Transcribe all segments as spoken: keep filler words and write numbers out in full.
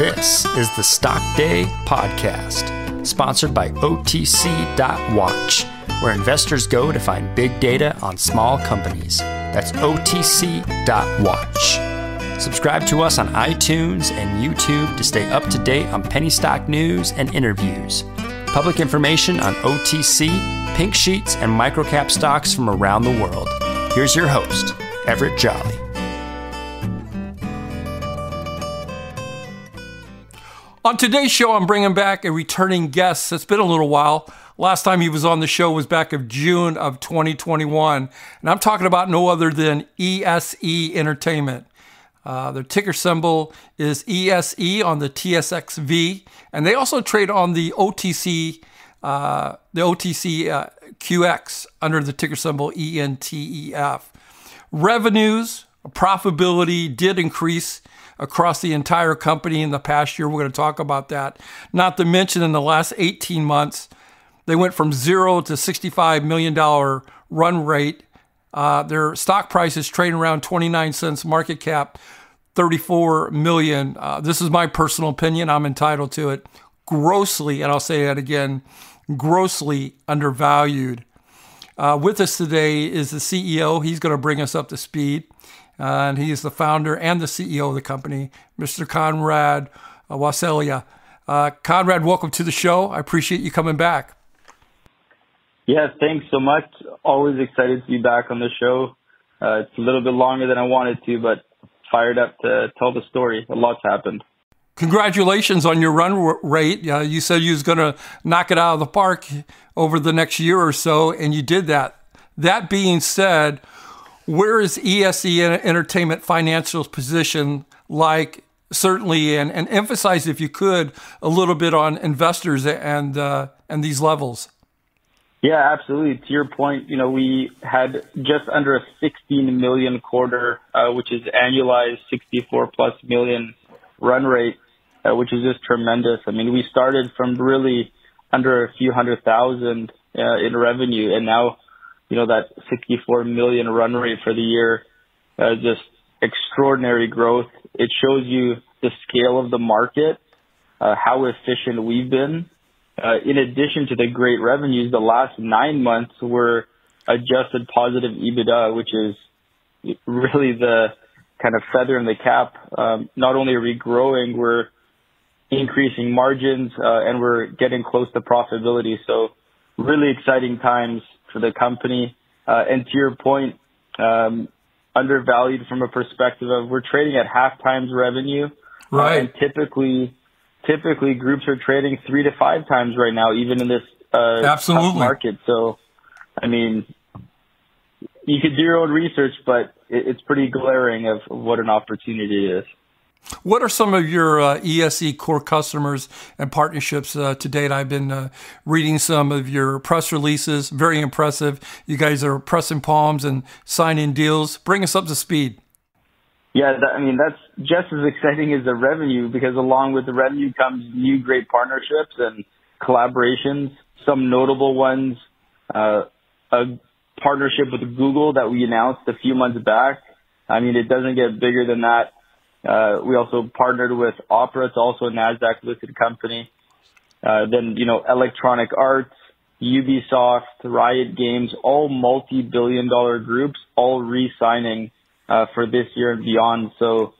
This is the Stock Day Podcast, sponsored by O T C dot watch, where investors go to find big data on small companies. That's O T C dot watch. Subscribe to us on iTunes and YouTube to stay up to date on penny stock news and interviews. Public information on O T C, pink sheets, and microcap stocks from around the world. Here's your host, Everett Jolly. On today's show, I'm bringing back a returning guest. It's been a little while. Last time he was on the show was back in June of twenty twenty-one. And I'm talking about no other than E S E Entertainment. Uh, their ticker symbol is E S E on the T S X V. And they also trade on the O T C, uh, the O T C Q X under the ticker symbol E N T E F. Revenues, profitability did increase across the entire company in the past year. We're going to talk about that. Not to mention in the last eighteen months, they went from zero to sixty-five million dollars run rate. Uh, their stock price is trading around twenty-nine cents, market cap thirty-four million dollars. Uh, this is my personal opinion. I'm entitled to it. Grossly, and I'll say that again, grossly undervalued. Uh, with us today is the C E O. He's going to bring us up to speed. Uh, and he is the founder and the C E O of the company, Mister Konrad uh, Wasiela. Uh, Konrad, welcome to the show. I appreciate you coming back. Yeah, thanks so much. Always excited to be back on the show. Uh, it's a little bit longer than I wanted to, but fired up to tell the story. A lot's happened. Congratulations on your run rate. Uh, you said you was going to knock it out of the park over the next year or so, and you did that. That being said, where is E S E Entertainment financial position like, certainly, and, and emphasize, if you could, a little bit on investors and uh, and these levels? Yeah, absolutely. To your point, you know, we had just under a sixteen million quarter, uh, which is annualized sixty-four plus million run rate, uh, which is just tremendous. I mean, we started from really under a few hundred thousand uh, in revenue, and now, you know, that sixty-four million run rate for the year, uh, just extraordinary growth. It shows you the scale of the market, uh, how efficient we've been. Uh, in addition to the great revenues, the last nine months were adjusted positive EBITDA, which is really the kind of feather in the cap. Um, not only are we growing, we're increasing margins, uh, and we're getting close to profitability. So really exciting times for the company. Uh, and to your point, um, undervalued from a perspective of we're trading at half times revenue. Right. Uh, and typically, typically groups are trading three to five times right now, even in this uh, Absolutely. Tough market. So, I mean, you could do your own research, but it, it's pretty glaring of what an opportunity is. What are some of your uh, E S E core customers and partnerships uh, to date? I've been uh, reading some of your press releases. Very impressive. You guys are pressing palms and signing deals. Bring us up to speed. Yeah, that, I mean, that's just as exciting as the revenue, because along with the revenue comes new great partnerships and collaborations, some notable ones. Uh, a partnership with Google that we announced a few months back. I mean, it doesn't get bigger than that. Uh, we also partnered with Opera. It's also a NASDAQ-listed company. Uh, then, you know, Electronic Arts, Ubisoft, Riot Games, all multi-billion dollar groups, all re-signing uh, for this year and beyond. So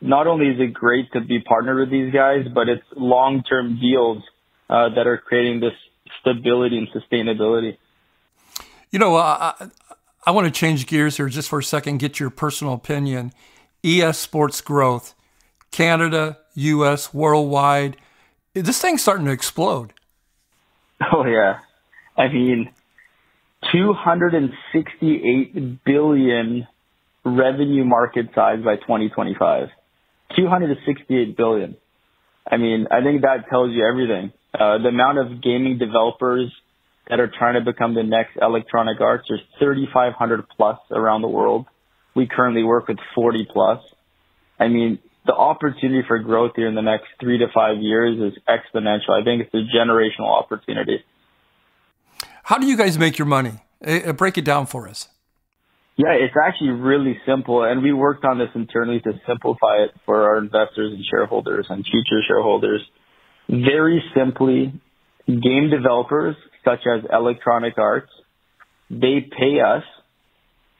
not only is it great to be partnered with these guys, but it's long-term deals uh, that are creating this stability and sustainability. You know, uh, I, I want to change gears here just for a second, get your personal opinion. E S sports growth, Canada, U S, worldwide. This thing's starting to explode. Oh, yeah. I mean, two hundred sixty-eight billion dollars revenue market size by twenty twenty-five. two hundred sixty-eight billion dollars. I mean, I think that tells you everything. Uh, the amount of gaming developers that are trying to become the next Electronic Arts, there's three thousand five hundred plus around the world. We currently work with forty plus. I mean, the opportunity for growth here in the next three to five years is exponential. I think it's a generational opportunity. How do you guys make your money? Break it down for us. Yeah, it's actually really simple, and we worked on this internally to simplify it for our investors and shareholders and future shareholders. Very simply, game developers such as Electronic Arts, they pay us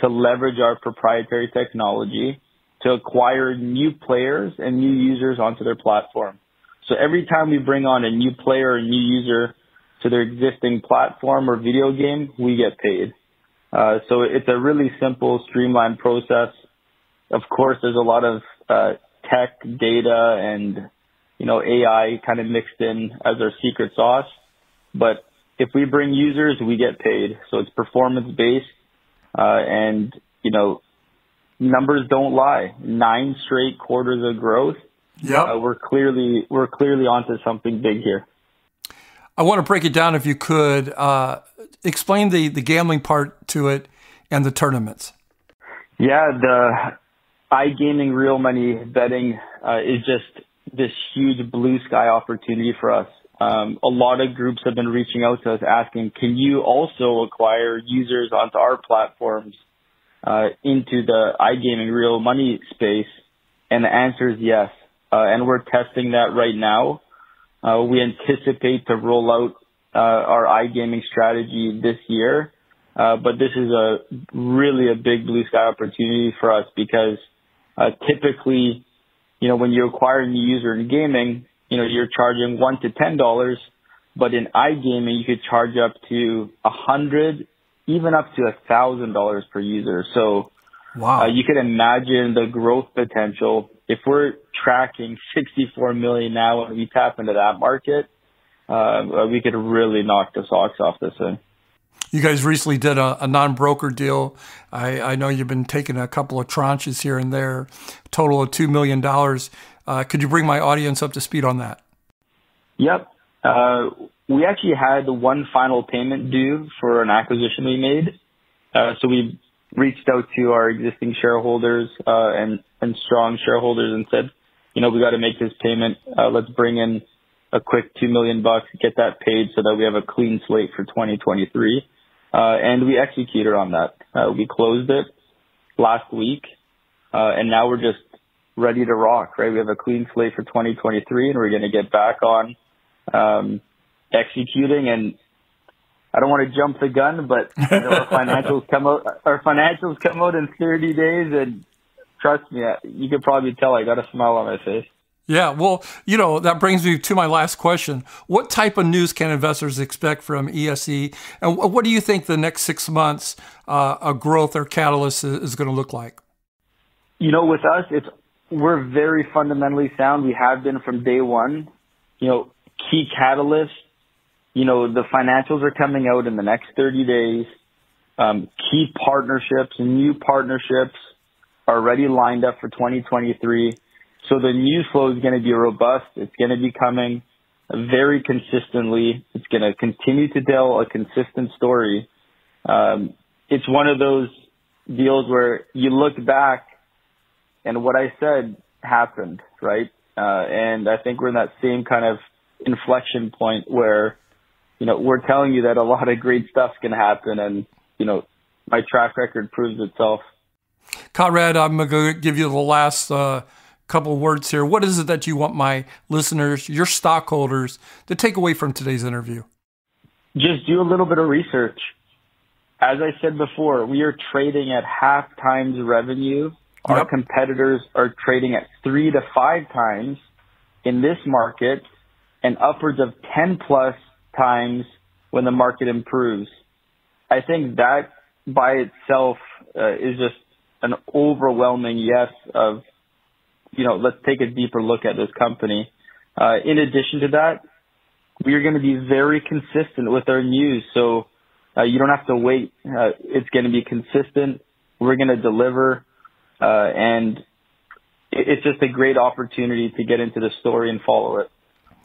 to leverage our proprietary technology to acquire new players and new users onto their platform. So every time we bring on a new player or new user to their existing platform or video game, we get paid. Uh, so it's a really simple, streamlined process. Of course, there's a lot of uh, tech, data, and you know A I kind of mixed in as our secret sauce. But if we bring users, we get paid. So it's performance-based, uh, and you know numbers don't lie. Nine straight quarters of growth. Yeah, uh, we're clearly we're clearly onto something big here. I want to break it down if you could. Uh, explain the, the gambling part to it and the tournaments. Yeah, the iGaming real money betting uh, is just this huge blue sky opportunity for us. Um, a lot of groups have been reaching out to us asking, can you also acquire users onto our platforms uh, into the iGaming real money space? And the answer is yes. Uh, and we're testing that right now. Uh, we anticipate to roll out uh, our iGaming strategy this year, uh, but this is a really a big blue sky opportunity for us because uh, typically, you know, when you acquire a new user in gaming, you know, you're charging one to ten dollars, but in iGaming you could charge up to a hundred, even up to a thousand dollars per user. So, wow, uh, you can imagine the growth potential. If we're tracking sixty-four million now and we tap into that market, uh, we could really knock the socks off this thing. You guys recently did a, a non-broker deal. I, I know you've been taking a couple of tranches here and there, a total of two million dollars. Uh, could you bring my audience up to speed on that? Yep. Uh, we actually had one final payment due for an acquisition we made. Uh, so we reached out to our existing shareholders uh, and, and strong shareholders and said, you know, we got to make this payment. Uh, let's bring in a quick two million bucks, get that paid so that we have a clean slate for twenty twenty-three. Uh, and we executed on that. Uh, we closed it last week, uh, and now we're just ready to rock, right? We have a clean slate for twenty twenty-three, and we're going to get back on um, executing. And I don't want to jump the gun, but you know, our financials come out. Our financials come out in thirty days, and trust me, you can probably tell I got a smile on my face. Yeah, well, you know that brings me to my last question: what type of news can investors expect from E S E, and what do you think the next six months uh, of growth or catalyst is going to look like? You know, with us, it's we're very fundamentally sound. We have been from day one. You know, key catalysts. You know, the financials are coming out in the next thirty days. Um, key partnerships, new partnerships are already lined up for twenty twenty-three. So the news flow is going to be robust. It's going to be coming very consistently. It's going to continue to tell a consistent story. Um, it's one of those deals where you look back and what I said happened, right? Uh, and I think we're in that same kind of inflection point where you know, we're telling you that a lot of great stuff can happen, and, you know, my track record proves itself. Konrad, I'm going to give you the last uh, couple words here. What is it that you want my listeners, your stockholders, to take away from today's interview? Just do a little bit of research. As I said before, we are trading at half times revenue. Yep. Our competitors are trading at three to five times in this market and upwards of ten plus times when the market improves. I think that by itself uh, is just an overwhelming yes of, you know, let's take a deeper look at this company. Uh, in addition to that, we are going to be very consistent with our news. So uh, you don't have to wait. Uh, it's going to be consistent. We're going to deliver. Uh, and it's just a great opportunity to get into the story and follow it.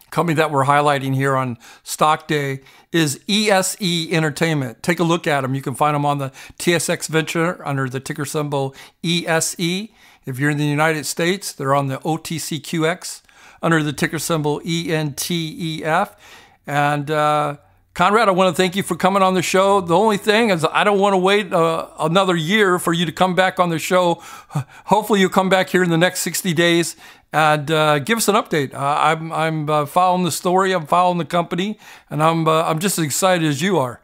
Company that we're highlighting here on Stock Day is E S E Entertainment. Take a look at them. You can find them on the T S X Venture under the ticker symbol E S E. If you're in the United States, they're on the O T C Q X under the ticker symbol E N T E F. And uh, Konrad, I want to thank you for coming on the show. The only thing is I don't want to wait uh, another year for you to come back on the show. Hopefully you'll come back here in the next sixty days and uh, give us an update. Uh, I'm, I'm uh, following the story. I'm following the company, and I'm, uh, I'm just as excited as you are.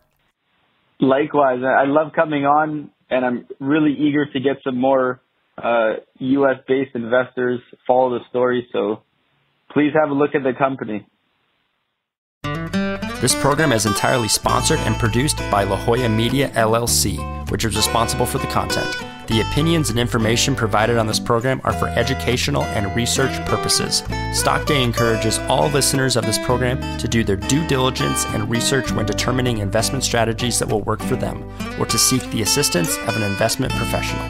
Likewise. I love coming on, and I'm really eager to get some more uh, U S-based investors follow the story. So please have a look at the company. This program is entirely sponsored and produced by La Jolla Media L L C, which is responsible for the content. The opinions and information provided on this program are for educational and research purposes. Stock Day encourages all listeners of this program to do their due diligence and research when determining investment strategies that will work for them, or to seek the assistance of an investment professional.